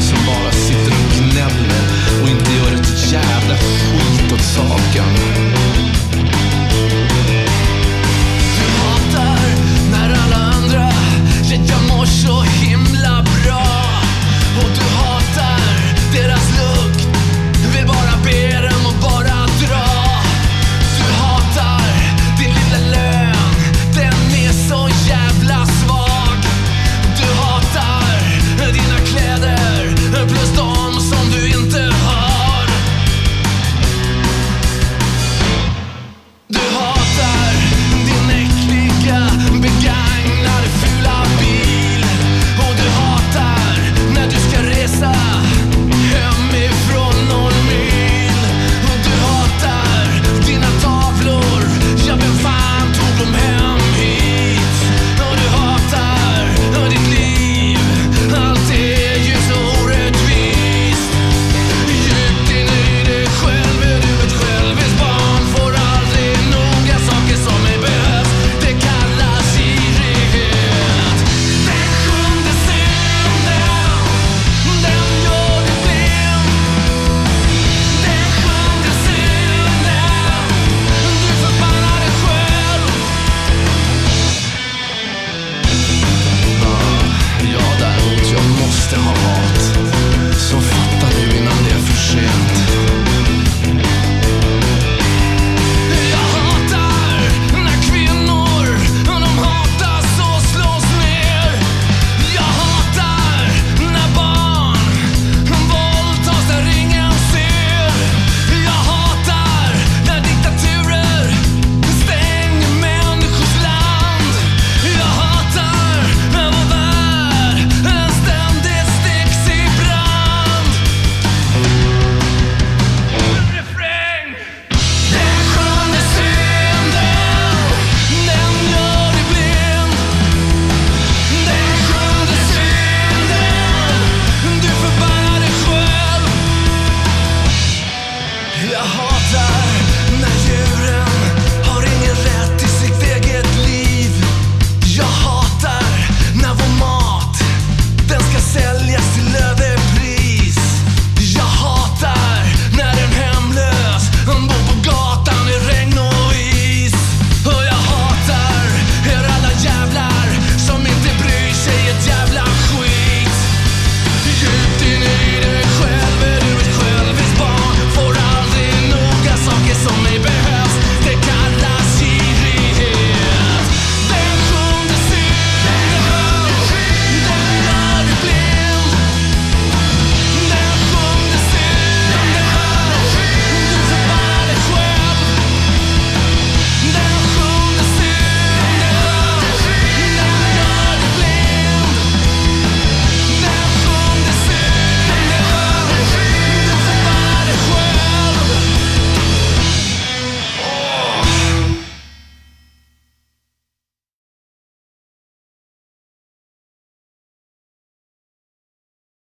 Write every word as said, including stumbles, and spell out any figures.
som bara